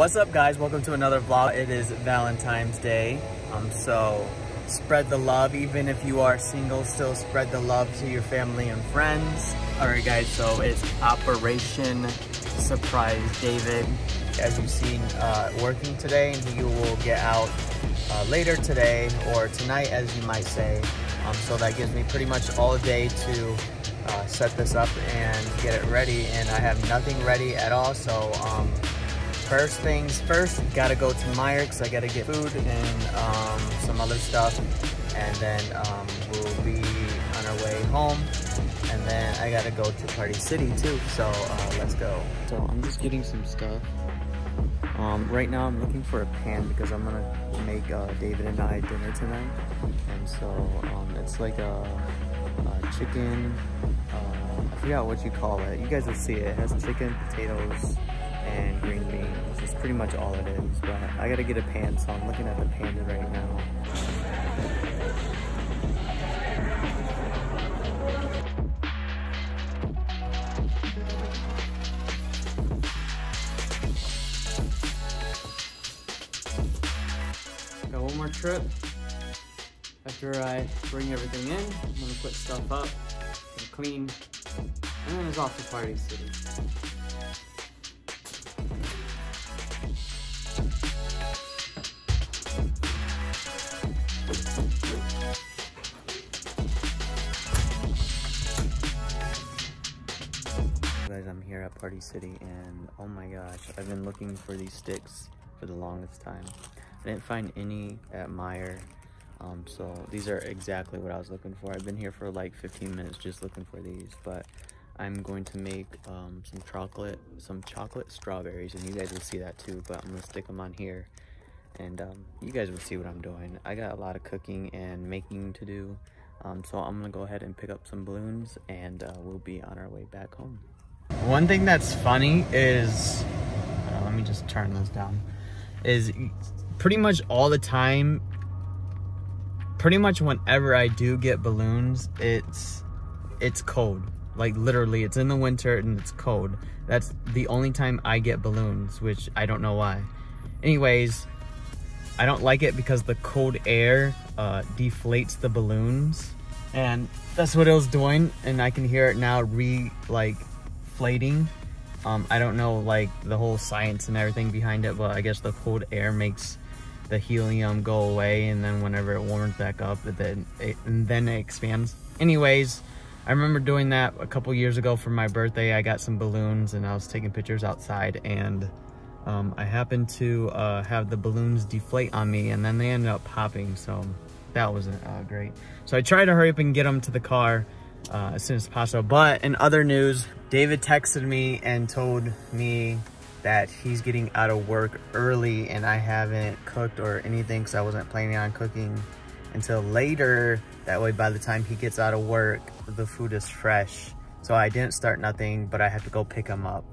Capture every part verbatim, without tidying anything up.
What's up, guys? Welcome to another vlog. It is Valentine's Day, um, so spread the love. Even if you are single, still spread the love to your family and friends. All right, guys, so it's Operation Surprise David. As you've seen, uh, working today, and he will get out uh, later today, or tonight, as you might say. Um, so that gives me pretty much all day to uh, set this up and get it ready, and I have nothing ready at all, so um, first things first, gotta go to Meyer because I gotta get food and um, some other stuff, and then um, we'll be on our way home. And then I gotta go to Party City too, so uh, let's go. So I'm just getting some stuff. Um, right now I'm looking for a pan because I'm gonna make uh, David and I dinner tonight. And so um, it's like a, a chicken, uh, I forgot what you call it. You guys will see it. It has chicken, potatoes, and green beans. That's pretty much all it is, but I gotta get a pan, so I'm looking at the pan right now. Got one more trip. After I bring everything in, I'm gonna put stuff up and clean, and then it's off to Party City. Guys, I'm here at Party City, and oh my gosh, I've been looking for these sticks for the longest time. I didn't find any at Meyer, um, so these are exactly what I was looking for. I've been here for like fifteen minutes just looking for these, but I'm going to make um, some chocolate, some chocolate strawberries, and you guys will see that too, but I'm gonna stick them on here, and um, you guys will see what I'm doing. I got a lot of cooking and making to do, um, so I'm gonna go ahead and pick up some balloons, and uh, we'll be on our way back home. One thing that's funny is, uh, let me just turn this down, is pretty much all the time, pretty much whenever I do get balloons, it's it's cold. Like literally, it's in the winter and it's cold. That's the only time I get balloons, which I don't know why. Anyways, I don't like it because the cold air uh, deflates the balloons. And that's what it was doing, and I can hear it now re, like, inflating. Um, I don't know like the whole science and everything behind it, but I guess the cold air makes the helium go away, and then whenever it warms back up, it then it, and then it expands. Anyways, I remember doing that a couple years ago for my birthday. I got some balloons and I was taking pictures outside, and um, I happened to uh, have the balloons deflate on me, and then they ended up popping, so that wasn't uh, great. So I tried to hurry up and get them to the car uh, as soon as possible. But in other news, David texted me and told me that he's getting out of work early, and I haven't cooked or anything because I wasn't planning on cooking until later. That way, by the time he gets out of work, the food is fresh. So I didn't start nothing, but I have to go pick him up.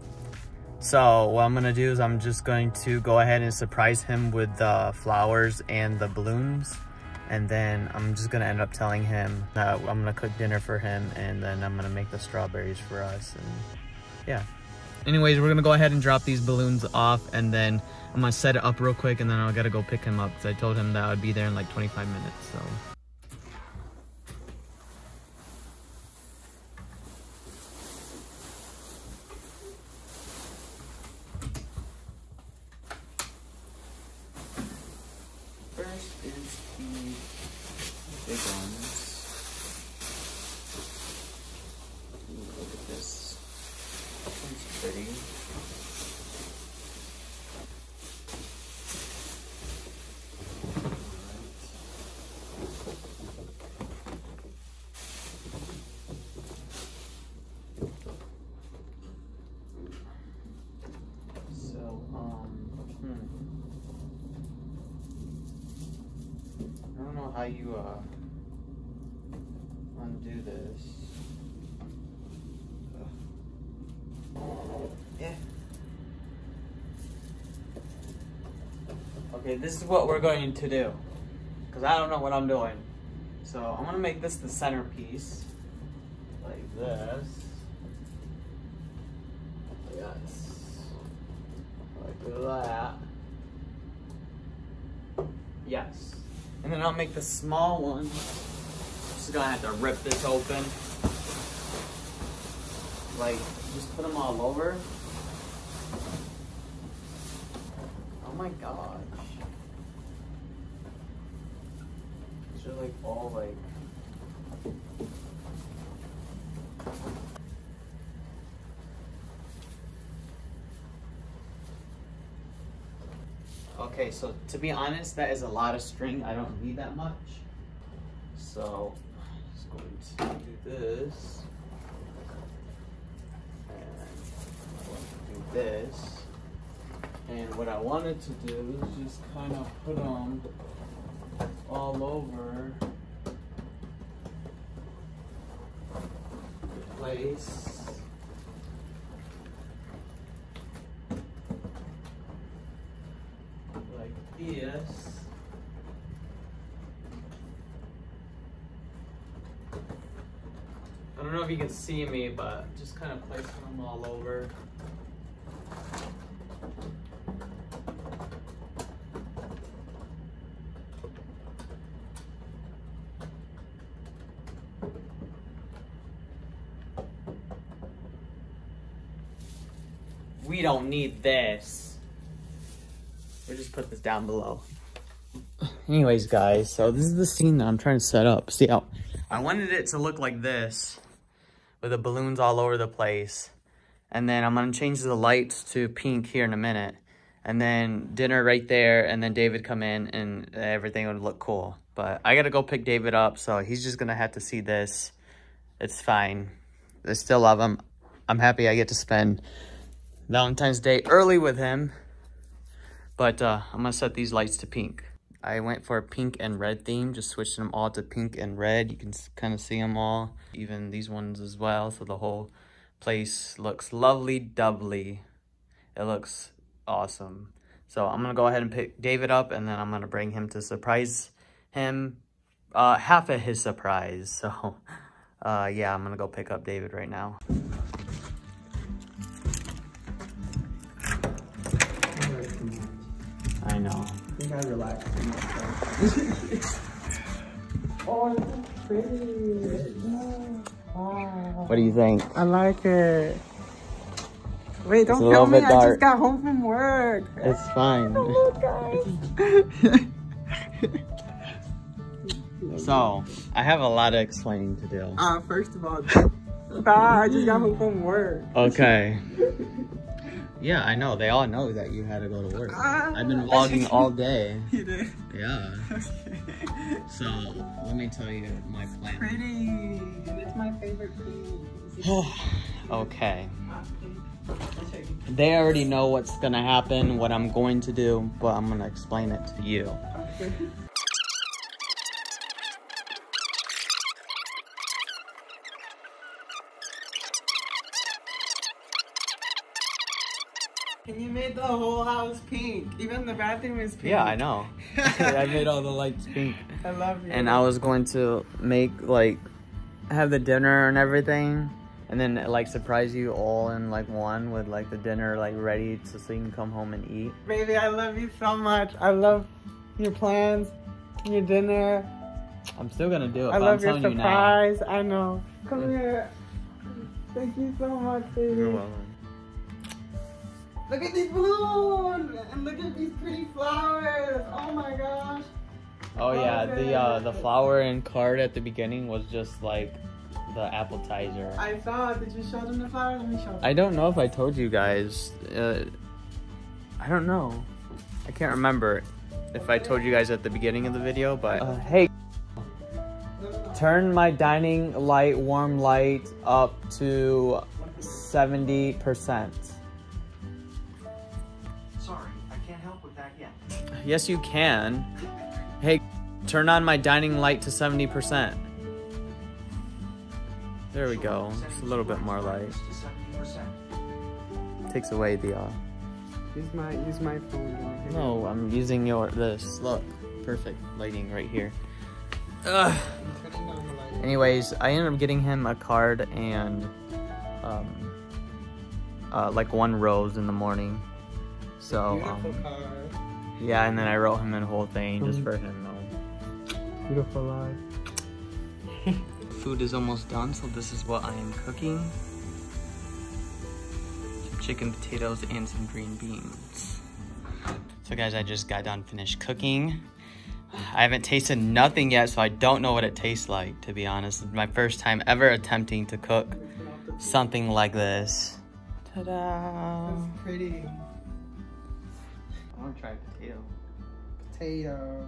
So what I'm gonna do is I'm just going to go ahead and surprise him with the flowers and the balloons. And then I'm just gonna end up telling him that I'm gonna cook dinner for him, and then I'm gonna make the strawberries for us, and yeah. Anyways, we're gonna go ahead and drop these balloons off, and then I'm gonna set it up real quick, and then I gotta go pick him up, because I told him that I would be there in like twenty-five minutes, so. How you uh, undo this? Ugh. Yeah. Okay, this is what we're going to do, because I don't know what I'm doing. So I'm gonna make this the centerpiece, like this, like this, like that. Yes. And then I'll make the small one. I'm just gonna have to rip this open. Like, just put them all over. Oh my gosh. These are like all like. Okay, so to be honest, that is a lot of string. I don't need that much. So, I'm just going to do this. And I'm going to do this. And what I wanted to do is just kind of put them all over the place. Yes. I don't know if you can see me, but just kind of placing them all over. We don't need this. We'll just put this down below. Anyways, guys, so this is the scene that I'm trying to set up. See, how I wanted it to look like this, with the balloons all over the place. And then I'm gonna change the lights to pink here in a minute. And then dinner right there, and then David come in, and everything would look cool. But I gotta go pick David up, so he's just gonna have to see this. It's fine. I still love him. I'm happy I get to spend Valentine's Day early with him. But uh, I'm gonna set these lights to pink. I went for a pink and red theme, just switched them all to pink and red. You can kind of see them all, even these ones as well. So the whole place looks lovely doubly. It looks awesome. So I'm gonna go ahead and pick David up, and then I'm gonna bring him to surprise him, uh, half of his surprise. So uh, yeah, I'm gonna go pick up David right now. I know. I think I relaxed too much. Oh, it's so pretty. Wow. What do you think? I like it. Wait, don't film me. Dark. I just got home from work. It's fine. Hello, guys. So, I have a lot of explaining to do. Uh, first of all, bye. I just got home from work. Okay. Yeah, I know. They all know that you had to go to work. Uh, I've been vlogging all day. You did? Yeah. Okay. So, let me tell you my plan. Pretty! It's my favorite piece. Okay. They already know what's going to happen, what I'm going to do, but I'm going to explain it to you. Okay. And you made the whole house pink. Even the bathroom is pink. Yeah, I know. I made all the lights pink. I love you. And I was going to make, like, have the dinner and everything. And then, like, surprise you all in, like, one with, like, the dinner, like, ready so, so you can come home and eat. Baby, I love you so much. I love your plans, your dinner. I'm still going to do it. I but love I'm your surprise. You I know. Come mm. here. Thank you so much, baby. You're welcome. Look at these balloons! And look at these pretty flowers! Oh my gosh! Oh yeah, the uh, the flower and card at the beginning was just like the appetizer. I saw it. Did you show them the flowers? Let me show them. I don't know if I told you guys. Uh, I don't know. I can't remember if I told you guys at the beginning of the video, but... Uh, hey! Turn my dining light, warm light, up to seventy percent. Yes, you can. Hey, turn on my dining light to seventy percent. There we go. Just a little bit more light. Takes away the... Uh... Use my use my phone. No, I'm using your this. Look, perfect lighting right here. Ugh. Anyways, I ended up getting him a card and um, uh, like one rose in the morning. So um, car. Yeah, and then I wrote him a whole thing just for him though. Beautiful life. Food is almost done, so this is what I am cooking. Some chicken, potatoes, and some green beans. So guys, I just got done finished cooking. I haven't tasted nothing yet, so I don't know what it tastes like, to be honest. It's my first time ever attempting to cook something like this. Ta-da! That's pretty. I want to try potato. Potatoes.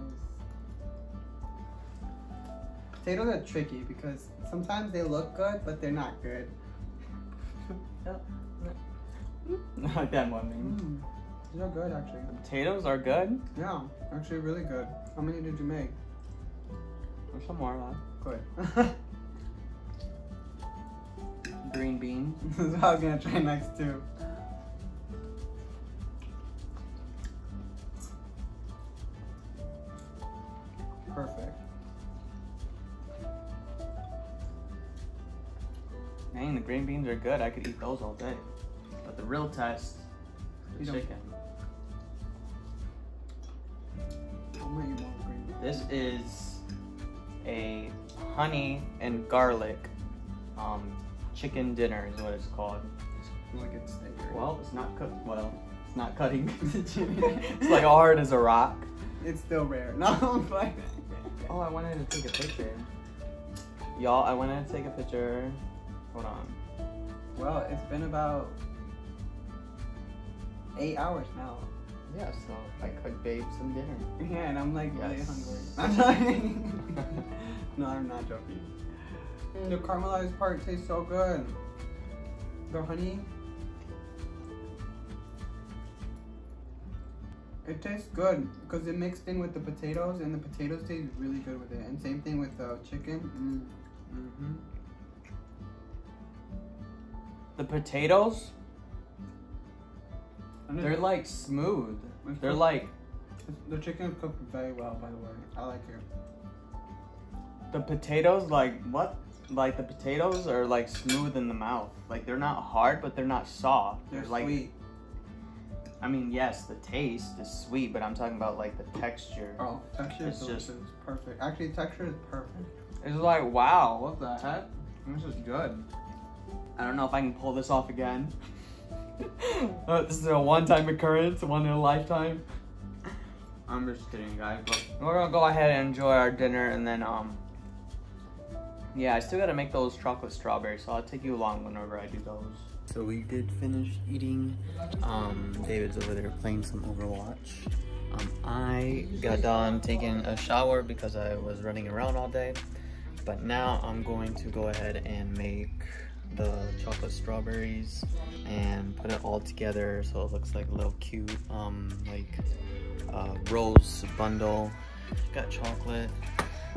Potatoes are tricky because sometimes they look good, but they're not good. Not like that one, man. Mm. These are good, actually. The potatoes are good? Yeah, actually really good. How many did you make? There's some more left. Good. Green beans. This is what I was going to try next, too. Perfect. Dang, the green beans are good. I could eat those all day. But the real test is the chicken. This is a honey and garlic um, chicken dinner is what it's called. Like it's well, it's not cooked. Well, it's not cutting. It's like hard as a rock. It's still rare. No, like. Oh, I wanted to take a picture. Y'all, I wanted to take a picture. Hold on. Well, it's been about eight hours now. Yeah, so I could babe some dinner. Yeah, and I'm like yes. really hungry. No, I'm not joking. The caramelized part tastes so good. The honey. It tastes good because it mixed in with the potatoes, and the potatoes taste really good with it. And same thing with the chicken. Mm. Mm-hmm. The potatoes? They're like smooth. It's They're cooked. like the chicken is cooked very well, by the way. I like it. The potatoes, like what? Like the potatoes are like smooth in the mouth. Like they're not hard, but they're not soft. They're, they're like, sweet. I mean, yes, the taste is sweet, but I'm talking about like the texture. Oh, texture is just perfect. Actually, texture is perfect. It's like wow, what the heck? This is good. I don't know if I can pull this off again. Oh, this is a one-time occurrence, one in a lifetime. I'm just kidding, guys. But we're gonna go ahead and enjoy our dinner, and then um, yeah, I still gotta make those chocolate strawberries, so I'll take you along whenever I do those. So we did finish eating. Um, David's over there playing some Overwatch. Um, I got done taking a shower because I was running around all day, but now I'm going to go ahead and make the chocolate strawberries and put it all together so it looks like a little cute um like uh rose bundle. Got chocolate,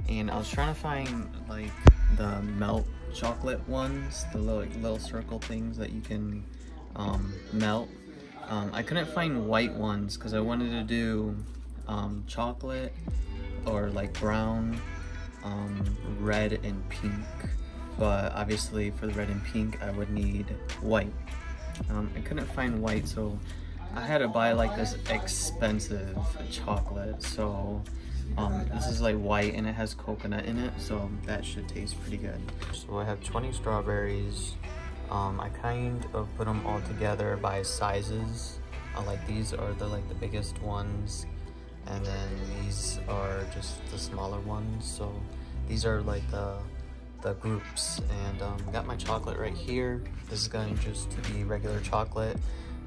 and I was trying to find like the melt chocolate ones, the little little circle things that you can um melt. um I couldn't find white ones because I wanted to do um chocolate or like brown, um red, and pink. But obviously for the red and pink, I would need white. Um, I couldn't find white, so I had to buy like this expensive chocolate. So um, this is like white and it has coconut in it, so that should taste pretty good. So I have twenty strawberries. Um, I kind of put them all together by sizes. Uh, like these are the like the biggest ones, and then these are just the smaller ones. So these are like the the groups, and um, got my chocolate right here. This is going to just be regular chocolate,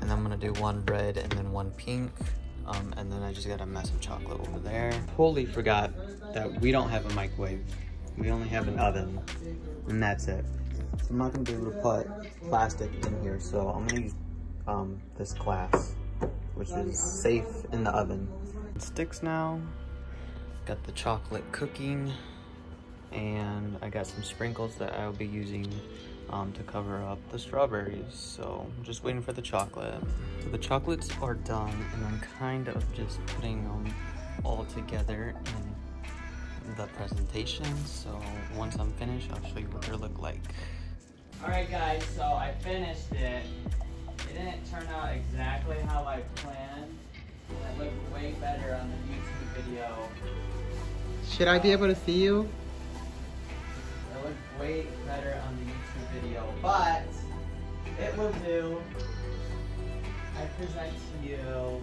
and I'm gonna do one red and then one pink, um, and then I just got a mess of chocolate over there. Totally forgot that we don't have a microwave. We only have an oven, and that's it. So I'm not gonna be able to put plastic in here, so I'm gonna use um, this glass, which is safe in the oven. It sticks now. Got the chocolate cooking. And I got some sprinkles that I'll be using um, to cover up the strawberries. So I'm just waiting for the chocolate. So the chocolates are done, and I'm kind of just putting them all together in the presentation. So once I'm finished, I'll show you what they look like. All right guys, so I finished it. It didn't turn out exactly how I planned. It looked way better on the YouTube video. Should I be able to see you? It looked way better on the YouTube video, but it will do. I present to you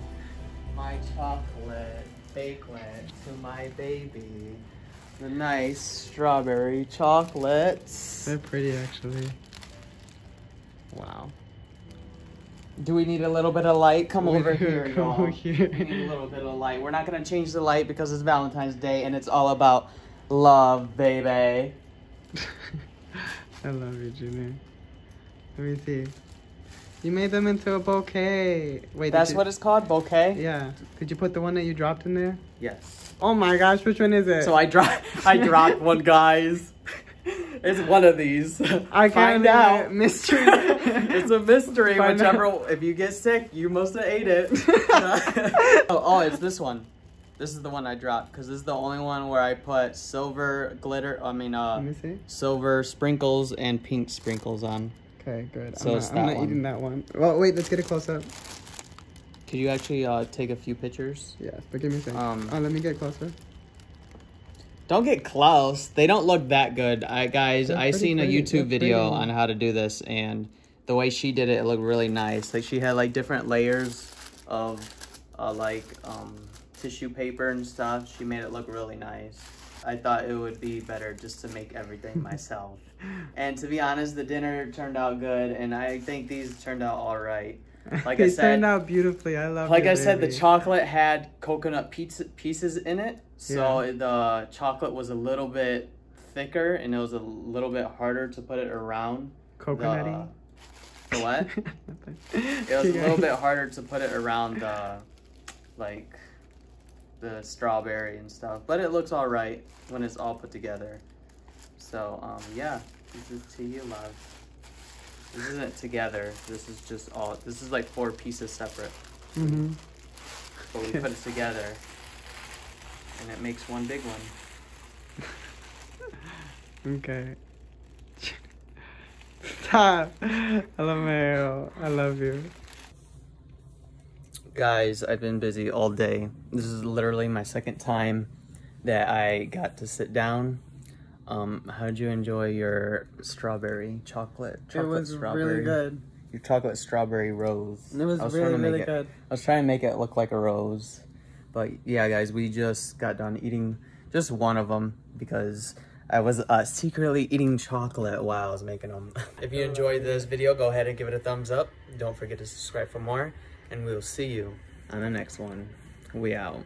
my chocolate bakelet to my baby. The nice strawberry chocolates. They're pretty, actually. Wow. Do we need a little bit of light? Come over here, y'all. Come over here. We need a little bit of light. We're not going to change the light because it's Valentine's Day and it's all about love, baby. I love you, Junior. Let me see. You made them into a bouquet. Wait, that's you... what it's called, bouquet? Yeah. Did you put the one that you dropped in there? Yes. Oh my gosh, which one is it? So I dropped I dropped one, guys. It's one of these. I find out. Mystery. It's a mystery. Find whichever out. If you get sick, you must have ate it. oh, oh, it's this one. This is the one I dropped because this is the only one where I put silver glitter. I mean, uh, Let me see. silver sprinkles and pink sprinkles on. Okay, good. So I'm not, I'm not eating that one. Well, wait, let's get a close-up. Could you actually uh, take a few pictures? Yes, but give me a second. Um, oh, let me get closer. Don't get close. They don't look that good. I, guys, I seen pretty, a YouTube video pretty. on how to do this, and the way she did it, it looked really nice. Like, she had, like, different layers of, uh, like, um, tissue paper and stuff. She made it look really nice. I thought it would be better just to make everything myself. And to be honest, the dinner turned out good, and I think these turned out all right. Like I said, they turned out beautifully. I love it. Like I said, the chocolate had coconut pizza pieces in it, so yeah. The chocolate was a little bit thicker, and it was a little bit harder to put it around. Coconutty? The, the what? It was a little bit harder to put it around the, like... the strawberry and stuff, but it looks all right when it's all put together. So um yeah, this is to you, love. This isn't together, this is just all, this is like four pieces separate. Mm-hmm. But we put it together and it makes one big one. Okay. Stop. I love Meryl. I love you. Guys, I've been busy all day. This is literally my second time that I got to sit down. Um, how'd you enjoy your strawberry chocolate? chocolate it was strawberry, really good. Your chocolate strawberry rose. It was, was really, really it, good. I was trying to make it look like a rose. But yeah, guys, we just got done eating just one of them because I was uh, secretly eating chocolate while I was making them. If you enjoyed this video, go ahead and give it a thumbs up. Don't forget to subscribe for more. And we'll see you on the next one. We out.